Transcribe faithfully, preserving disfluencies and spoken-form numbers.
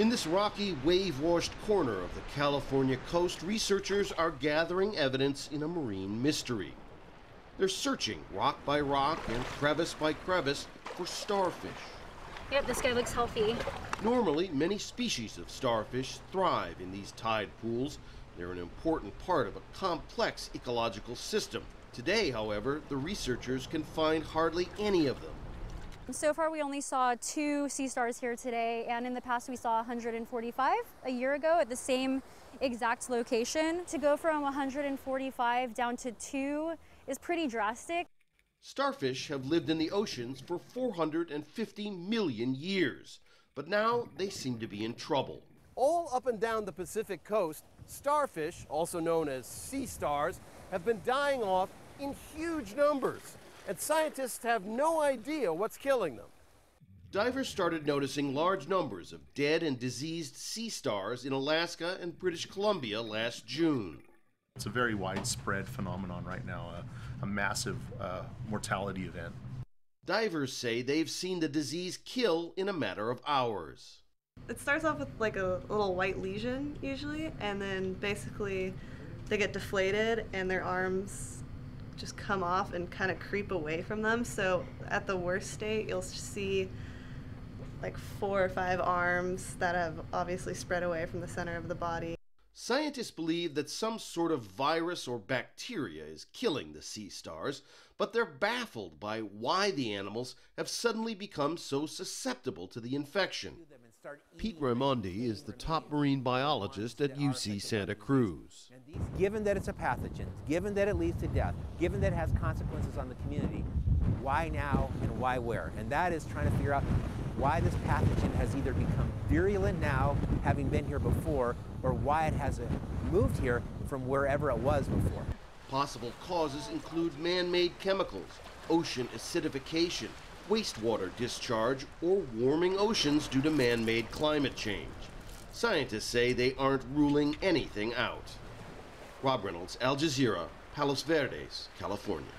In this rocky, wave-washed corner of the California coast, researchers are gathering evidence in a marine mystery. They're searching rock by rock and crevice by crevice for starfish. Yep, this guy looks healthy. Normally, many species of starfish thrive in these tide pools. They're an important part of a complex ecological system. Today, however, the researchers can find hardly any of them. So far, we only saw two sea stars here today, and in the past, we saw one hundred forty-five a year ago at the same exact location. To go from one hundred forty-five down to two is pretty drastic. Starfish have lived in the oceans for four hundred fifty million years, but now they seem to be in trouble. All up and down the Pacific coast, starfish, also known as sea stars, have been dying off in huge numbers. And scientists have no idea what's killing them. Divers started noticing large numbers of dead and diseased sea stars in Alaska and British Columbia last June. It's a very widespread phenomenon right now, a, a massive uh, mortality event. Divers say they've seen the disease kill in a matter of hours. It starts off with like a little white lesion usually, and then basically they get deflated and their arms just come off and kind of creep away from them. So at the worst state, you'll see like four or five arms that have obviously spread away from the center of the body. Scientists believe that some sort of virus or bacteria is killing the sea stars, but they're baffled by why the animals have suddenly become so susceptible to the infection. Pete Raimondi is the top marine biologist at U C Santa Cruz. Given that it's a pathogen, given that it leads to death, given that it has consequences on the community, why now and why where? And that is trying to figure out why this pathogen has either become virulent now, having been here before, or why it has moved here from wherever it was before. Possible causes include man-made chemicals, ocean acidification, wastewater discharge, or warming oceans due to man-made climate change. Scientists say they aren't ruling anything out. Rob Reynolds, Al Jazeera, Palos Verdes, California.